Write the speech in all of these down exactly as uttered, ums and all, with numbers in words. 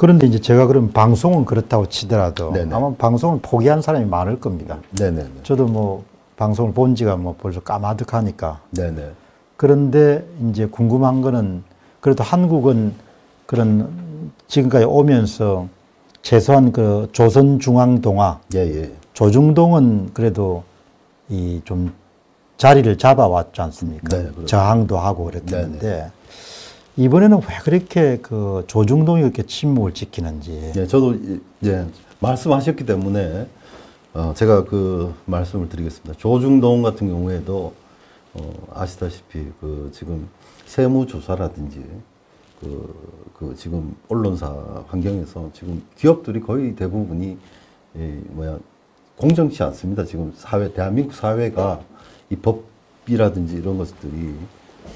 그런데 이제 제가 그럼 방송은 그렇다고 치더라도 네네. 아마 방송을 포기한 사람이 많을 겁니다. 네네. 저도 뭐 방송을 본 지가 뭐 벌써 까마득하니까. 네네. 그런데 이제 궁금한 거는 그래도 한국은 그런 지금까지 오면서 최소한 그 조선중앙동화 예예. 조중동은 그래도 이 좀 자리를 잡아왔지 않습니까? 네, 저항도 하고 그랬는데 네네. 이번에는 왜 그렇게 그 조중동이 그렇게 침묵을 지키는지. 예, 저도 이제 말씀하셨기 때문에 어, 제가 그 말씀을 드리겠습니다. 조중동 같은 경우에도 어, 아시다시피 그 지금 세무조사라든지 그, 그 지금 언론사 환경에서 지금 기업들이 거의 대부분이 이 뭐야 공정치 않습니다. 지금 사회 대한민국 사회가 이 법이라든지 이런 것들이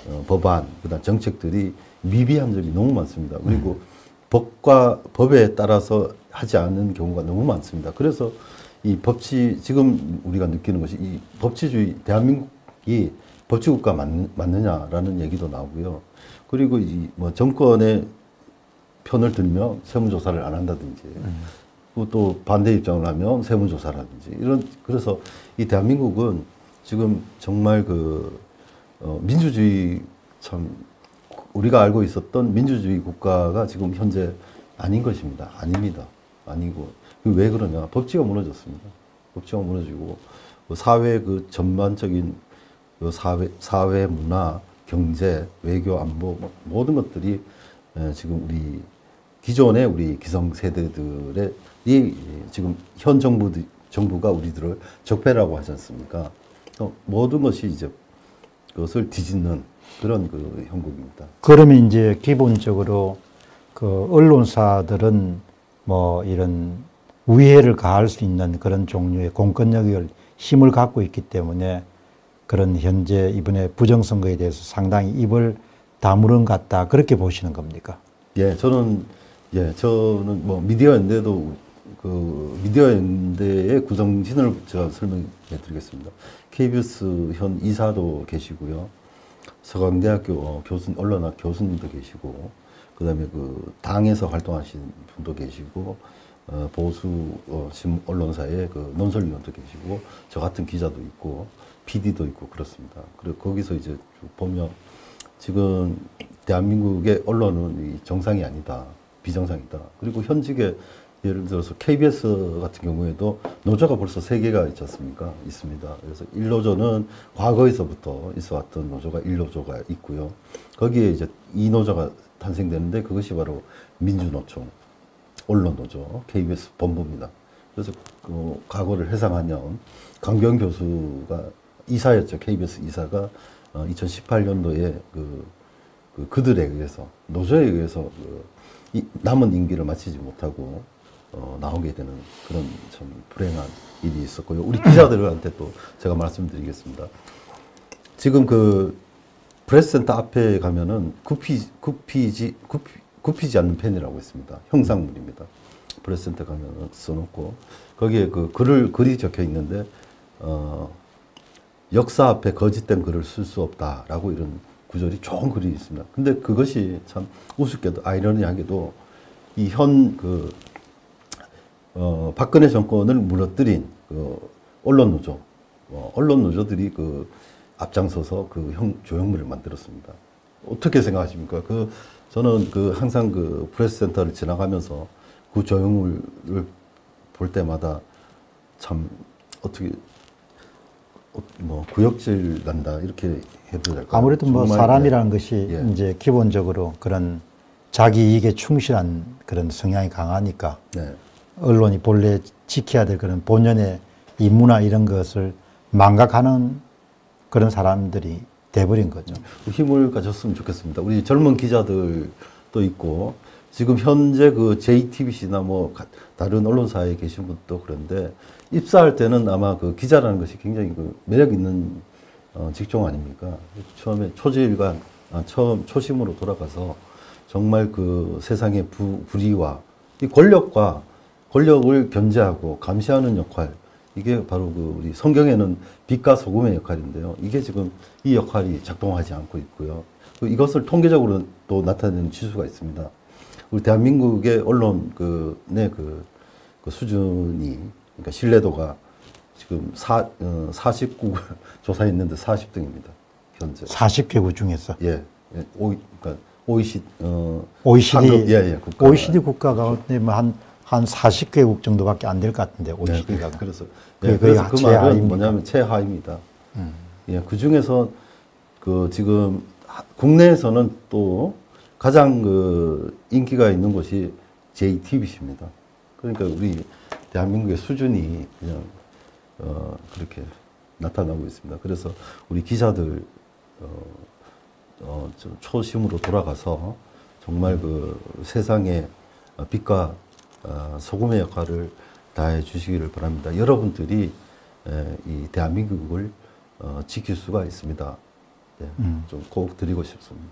어, 법안 그다음 정책들이 미비한 점이 너무 많습니다. 그리고 음. 법과 법에 따라서 하지 않는 경우가 너무 많습니다. 그래서 이 법치 지금 우리가 느끼는 것이 이 법치주의 대한민국이 법치국가 맞, 맞느냐라는 얘기도 나오고요. 그리고 이 뭐 정권의 편을 들며 세무조사를 안 한다든지 음. 또 반대 입장을 하면 세무조사라든지 이런 그래서 이 대한민국은 지금 정말 그 어, 민주주의 참 우리가 알고 있었던 민주주의 국가가 지금 현재 아닌 것입니다. 아닙니다. 아니고 왜 그러냐? 법치가 무너졌습니다. 법치가 무너지고 사회 그 전반적인 그 사회 사회 문화 경제 외교 안보 모든 것들이 지금 우리 기존의 우리 기성 세대들의 이 지금 현 정부 정부가 우리들을 적폐라고 하지 않습니까? 모든 것이 이제 그것을 뒤집는 그런 그 형국입니다. 그러면 이제 기본적으로 그 언론사들은 뭐 이런 위해를 가할 수 있는 그런 종류의 공권력을 힘을 갖고 있기 때문에 그런 현재 이번에 부정선거에 대해서 상당히 입을 다물은 같다 그렇게 보시는 겁니까? 예, 저는 예, 저는 뭐 미디어연대도 그 미디어연대의 구성진을 제가 설명해드리겠습니다. 케이비에스 현 이사도 계시고요, 서강대학교 교수 언론학 교수님도 계시고, 그다음에 그 당에서 활동하신 분도 계시고, 어, 보수 어, 언론사의 그 논설위원도 계시고, 저 같은 기자도 있고, 피디도 있고 그렇습니다. 그리고 거기서 이제 보면 지금 대한민국의 언론은 정상이 아니다, 비정상이다. 그리고 현직의 예를 들어서 케이비에스 같은 경우에도 노조가 벌써 세 개가 있지 않습니까? 있습니다. 그래서 일 노조는 과거에서부터 있어 왔던 노조가 일 노조가 있고요. 거기에 이제 이 노조가 탄생되는데 그것이 바로 민주노총, 언론노조, 케이비에스 본부입니다. 그래서 그 과거를 회상하면 강경 교수가 이사였죠. 케이비에스 이사가 이천십팔 년도에 그, 그 그들에 의해서 노조에 의해서 그 이, 남은 임기를 마치지 못하고 어, 나오게 되는 그런 참 불행한 일이 있었고요. 우리 기자들한테 또 제가 말씀드리겠습니다. 지금 그 프레스센터 앞에 가면은 굽히, 굽히지, 굽히, 굽히지 않는 펜이라고 있습니다. 형상물입니다. 프레스센터 가면은 써놓고 거기에 그 글을 글이 적혀 있는데 어, 역사 앞에 거짓된 글을 쓸 수 없다라고 이런 구절이 좋은 글이 있습니다. 근데 그것이 참 우습게도 아이러니하게도 이 현 그 어, 박근혜 정권을 무너뜨린 그 언론 노조, 어, 언론 노조들이 그 앞장서서 그 형, 조형물을 만들었습니다. 어떻게 생각하십니까? 그 저는 그 항상 그 프레스센터를 지나가면서 그 조형물을 볼 때마다 참 어떻게 뭐 구역질 난다 이렇게 해도 될까요? 아무래도 뭐 사람이라는 예. 것이 예. 이제 기본적으로 그런 자기 이익에 충실한 그런 성향이 강하니까. 네. 언론이 본래 지켜야 될 그런 본연의 임무나 이런 것을 망각하는 그런 사람들이 돼버린 거죠. 힘을 가졌으면 좋겠습니다. 우리 젊은 기자들도 있고 지금 현재 그 제이티비씨나 뭐 다른 언론사에 계신 분도 그런데 입사할 때는 아마 그 기자라는 것이 굉장히 그 매력 있는 어 직종 아닙니까? 처음에 초지일관, 아, 처음 초심으로 돌아가서 정말 그 세상의 부, 불의와 이 권력과 권력을 견제하고 감시하는 역할, 이게 바로 그 우리 성경에는 빛과 소금의 역할인데요. 이게 지금 이 역할이 작동하지 않고 있고요. 이것을 통계적으로 또 나타내는 지수가 있습니다. 우리 대한민국의 언론의 그, 네, 그, 그 수준이, 그러니까 신뢰도가 지금 사, 어, 사십국을 조사했는데 사십 등입니다. 현재. 사십 개국 중에서? 예. 예 오, 그러니까 오이시디, 어, 오이시디, 한국, 예, 예, 국가. 오이시디 국가가 네. 한, 한 사십 개국 정도밖에 안 될 것 같은데, 오이시디가. 네, 그래서, 예, 그래서 그 말은 하입니까? 뭐냐면 최하입니다. 음. 예, 그 중에서 그 지금 국내에서는 또 가장 그 인기가 있는 곳이 제이티비씨입니다. 그러니까 우리 대한민국의 수준이 그냥 어 그렇게 나타나고 있습니다. 그래서 우리 기자들 어, 어 좀 초심으로 돌아가서 정말 그 세상에 빛과 어, 소금의 역할을 다해 주시기를 바랍니다. 여러분들이 에, 이 대한민국을 어, 지킬 수가 있습니다. 네, 음. 좀 꼭 드리고 싶습니다.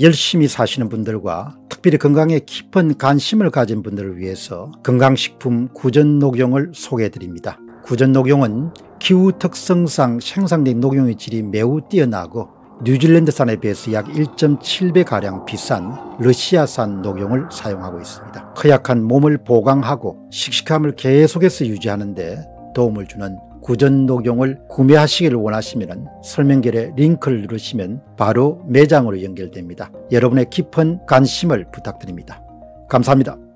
열심히 사시는 분들과 특별히 건강에 깊은 관심을 가진 분들을 위해서 건강식품 구전녹용을 소개해드립니다. 구전녹용은 기후 특성상 생산된 녹용의 질이 매우 뛰어나고 뉴질랜드산에 비해서 약 일 점 칠 배가량 비싼 러시아산 녹용을 사용하고 있습니다. 허약한 몸을 보강하고 씩씩함을 계속해서 유지하는 데 도움을 주는 구전녹용을 구매하시길 원하시면 설명글에 링크를 누르시면 바로 매장으로 연결됩니다. 여러분의 깊은 관심을 부탁드립니다. 감사합니다.